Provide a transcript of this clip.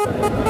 You